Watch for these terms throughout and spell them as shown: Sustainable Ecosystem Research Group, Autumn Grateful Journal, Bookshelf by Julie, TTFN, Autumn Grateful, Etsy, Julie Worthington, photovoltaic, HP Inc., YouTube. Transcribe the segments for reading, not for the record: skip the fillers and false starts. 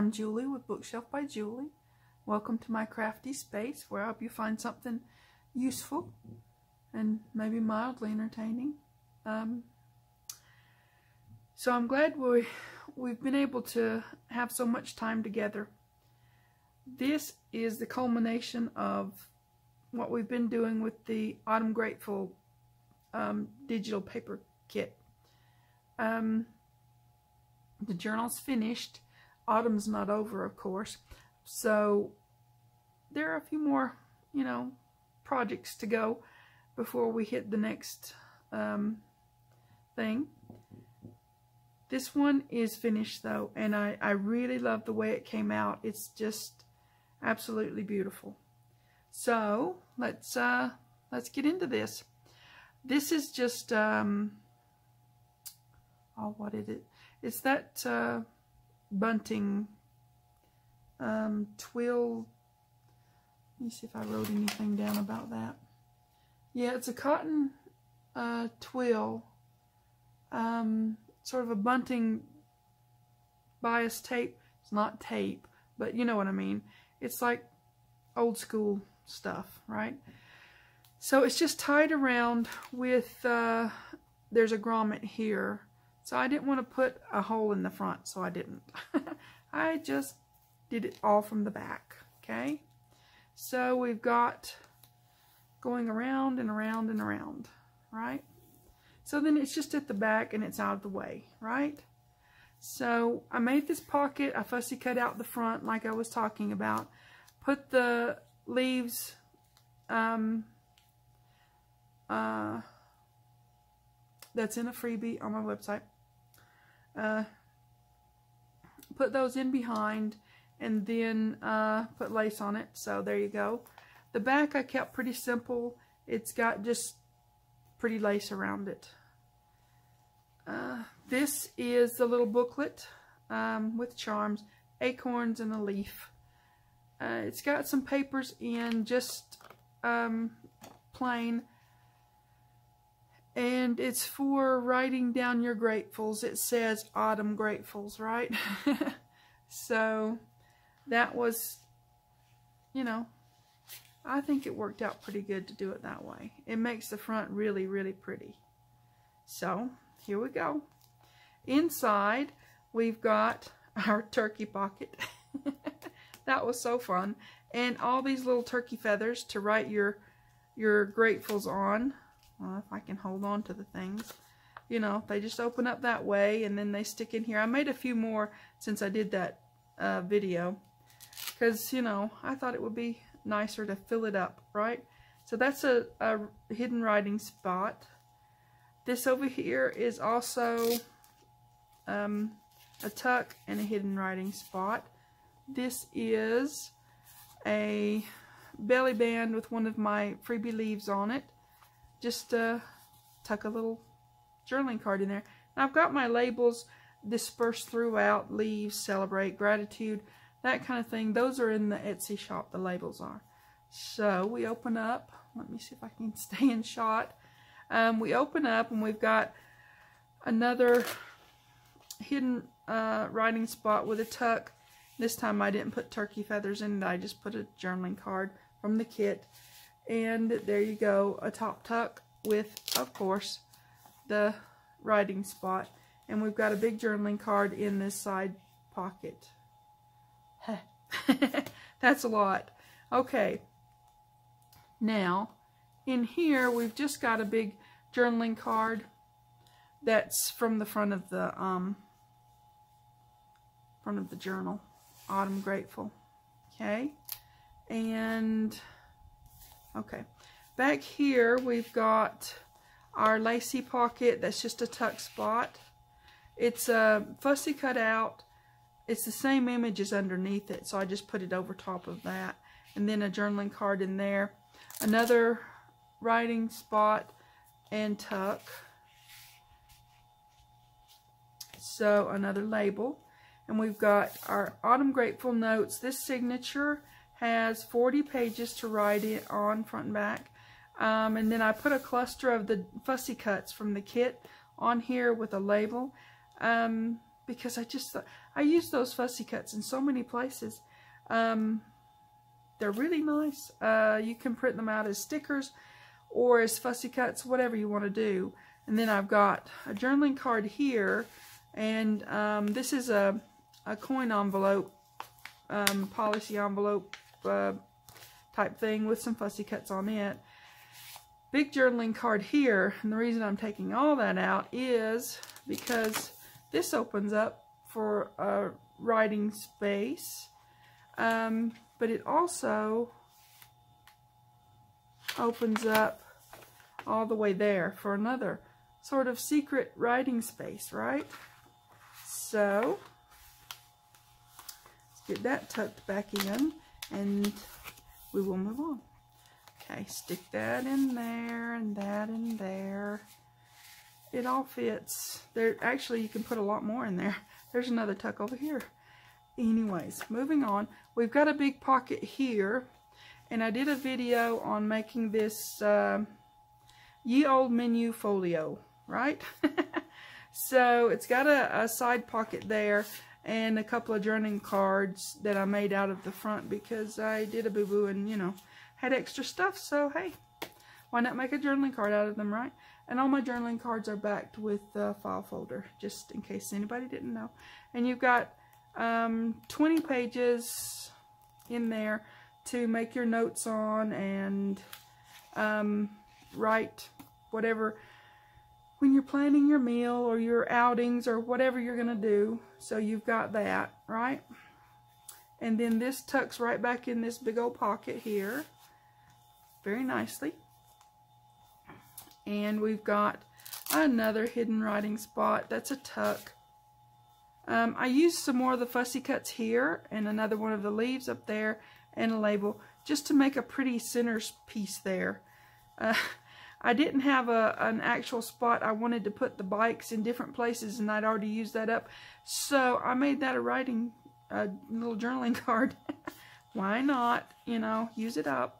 I'm Julie with Bookshelf by Julie. Welcome to my crafty space where I hope you find something useful and maybe mildly entertaining. So I'm glad we've been able to have so much time together. This is the culmination of what we've been doing with the Autumn Grateful digital paper kit. The journal's finished. Autumn's not over, of course, so there are a few more, you know, projects to go before we hit the next thing. This one is finished though, and I really love the way it came out. It's just absolutely beautiful. So let's get into this. This is just what is it? It's that bunting twill. Let me see if I wrote anything down about that. Yeah, it's a cotton twill, sort of a bunting bias tape. It's not tape, but you know what I mean. It's like old school stuff, right? So it's just tied around with there's a grommet here. So I didn't want to put a hole in the front, so I didn't. I just did it all from the back, okay? So we've got going around and around and around, right? So then it's just at the back and it's out of the way, right? So I made this pocket. I fussy cut out the front like I was talking about. Put the leaves, that's in a freebie on my website. Put those in behind and then put lace on it. So there you go. The back I kept pretty simple. It's got just pretty lace around it. This is the little booklet with charms, acorns, and a leaf. It's got some papers in just plain. And it's for writing down your gratefuls. It says Autumn Gratefuls, right? So that was, you know, I think it worked out pretty good to do it that way. It makes the front really, really pretty. So here we go. Inside, we've got our turkey pocket. That was so fun. And all these little turkey feathers to write your gratefuls on. Well, if I can hold on to the things, you know, they just open up that way and then they stick in here. I made a few more since I did that video because, you know, I thought it would be nicer to fill it up, right? So that's a hidden writing spot. This over here is also a tuck and a hidden writing spot. This is a belly band with one of my freebie leaves on it. Just tuck a little journaling card in there. And I've got my labels dispersed throughout: leaves, celebrate, gratitude, that kind of thing. Those are in the Etsy shop, the labels are. So we open up. Let me see if I can stay in shot. We open up and we've got another hidden writing spot with a tuck. This time I didn't put turkey feathers in it. I just put a journaling card from the kit. And there you go, a top tuck with, of course, the writing spot. And we've got a big journaling card in this side pocket. That's a lot. Okay. Now, in here, we've just got a big journaling card that's from the front of the journal, Autumn Grateful. Okay. And okay, back here we've got our lacy pocket. That's just a tuck spot. It's a fussy cut out. It's the same images underneath it, so I just put it over top of that. And then a journaling card in there. Another writing spot and tuck. So another label. And we've got our Autumn Grateful notes. This signature has 40 pages to write it on, front and back. And then I put a cluster of the fussy cuts from the kit on here with a label because I just thought, I used those fussy cuts in so many places. They're really nice. You can print them out as stickers or as fussy cuts, whatever you want to do. And then I've got a journaling card here, and this is a coin envelope, policy envelope type thing with some fussy cuts on it. Big journaling card here, and the reason I'm taking all that out is because this opens up for a writing space, but it also opens up all the way there for another sort of secret writing space, right? So let's get that tucked back in and we will move on. Okay, stick that in there and that in there. It all fits. There, actually, you can put a lot more in there. There's another tuck over here. Anyways, moving on. We've got a big pocket here, and I did a video on making this ye olde menu folio, right? So it's got a side pocket there and a couple of journaling cards that I made out of the front because I did a boo-boo and, you know, had extra stuff, so hey, why not make a journaling card out of them, right? And all my journaling cards are backed with a file folder, just in case anybody didn't know. And you've got 20 pages in there to make your notes on and write whatever, when you're planning your meal or your outings or whatever you're gonna do. So you've got that, right? And then this tucks right back in this big old pocket here, very nicely. And we've got another hidden writing spot. That's a tuck. I used some more of the fussy cuts here and another one of the leaves up there and a label just to make a pretty centerpiece there. I didn't have an actual spot. I wanted to put the bikes in different places and I'd already used that up. So I made that a little journaling card. Why not? You know, use it up.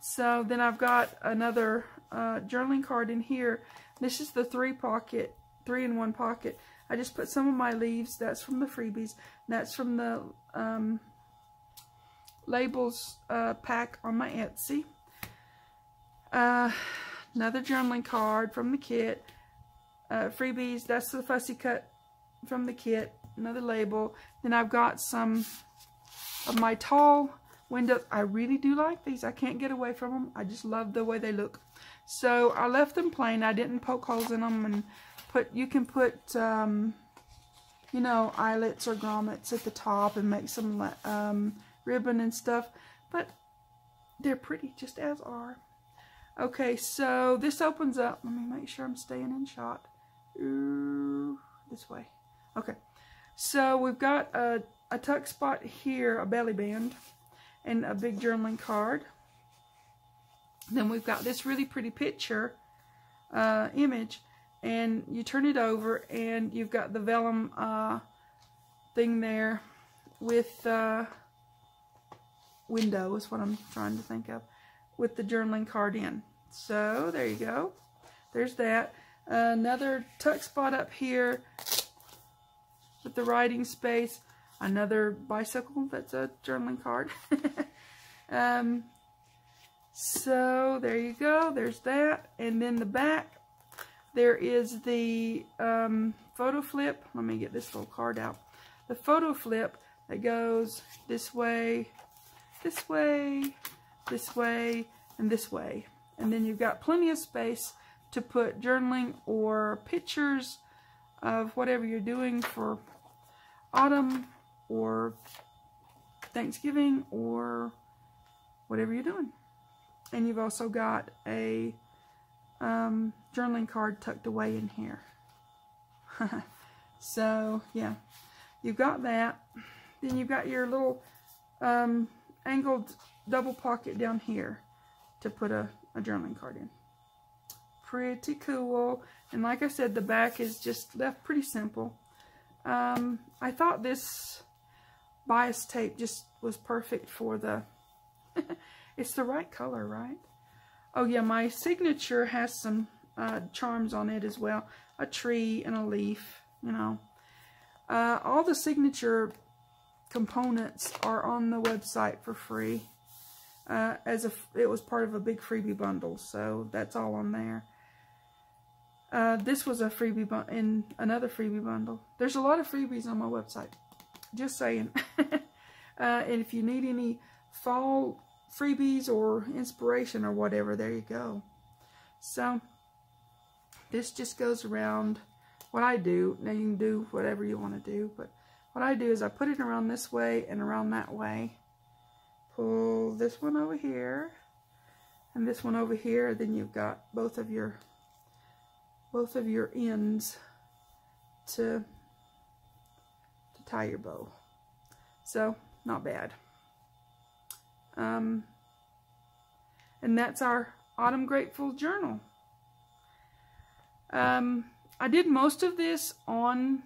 So then I've got another journaling card in here. This is the three in one pocket. I just put some of my leaves. That's from the freebies. That's from the labels pack on my Etsy. Another journaling card from the kit. Freebies. That's the fussy cut from the kit. Another label. Then I've got some of my tall windows. I really do like these. I can't get away from them. I just love the way they look. So I left them plain. I didn't poke holes in them and put. You can put, you know, eyelets or grommets at the top and make some ribbon and stuff. But they're pretty, just as are. Okay, so this opens up. Let me make sure I'm staying in shot. Ooh, this way. Okay. So we've got a tuck spot here, a belly band, and a big journaling card. Then we've got this really pretty picture, image, and you turn it over and you've got the vellum thing there with window is what I'm trying to think of, with the journaling card in. So there you go. There's that. Another tuck spot up here with the writing space, another bicycle, that's a journaling card. So there you go, there's that. And then the back, there is the photo flip. Let me get this little card out. The photo flip that goes this way, this way, this way, and this way. And then you've got plenty of space to put journaling or pictures of whatever you're doing for autumn or Thanksgiving or whatever you're doing. And you've also got a journaling card tucked away in here. So yeah, you've got that. Then you've got your little angled double pocket down here to put a journaling card in. Pretty cool. And like I said, the back is just left pretty simple. I thought this bias tape just was perfect for the, it's the right color, right? Oh yeah, my signature has some charms on it as well. A tree and a leaf, you know, All the signature components are on the website for free. It was part of a big freebie bundle, so that's all on there. This was a freebie in another freebie bundle. There's a lot of freebies on my website. Just saying. And if you need any fall freebies or inspiration or whatever, there you go. So this just goes around what I do. Now you can do whatever you want to do, but what I do is I put it around this way and around that way. Pull this one over here and this one over here. Then you've got both of your ends to tie your bow. So not bad. And that's our Autumn Grateful journal. I did most of this on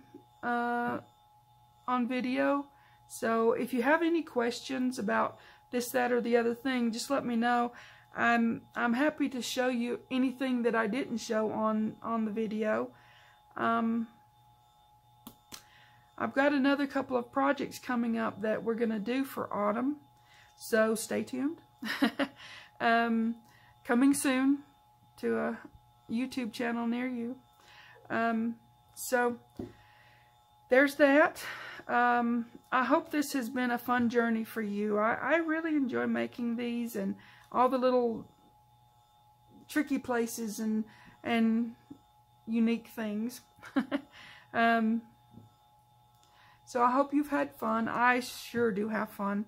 video, so if you have any questions about this, that, or the other thing, just let me know. I'm happy to show you anything that I didn't show on the video. I've got another couple of projects coming up that we're going to do for autumn, so stay tuned. Coming soon to a YouTube channel near you. So there's that. I hope this has been a fun journey for you. I really enjoy making these and all the little tricky places and unique things. So I hope you've had fun. I sure do have fun.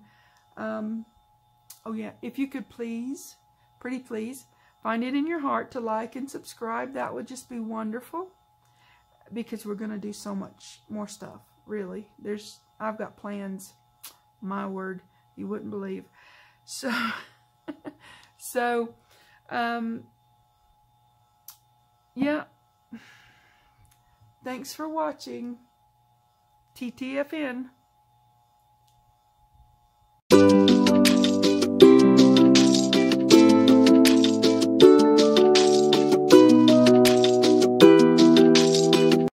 Oh yeah, if you could please, pretty please, find it in your heart to like and subscribe. That would just be wonderful, because we're going to do so much more stuff, really. I've got plans, my word, you wouldn't believe. So, yeah, thanks for watching. TTFN.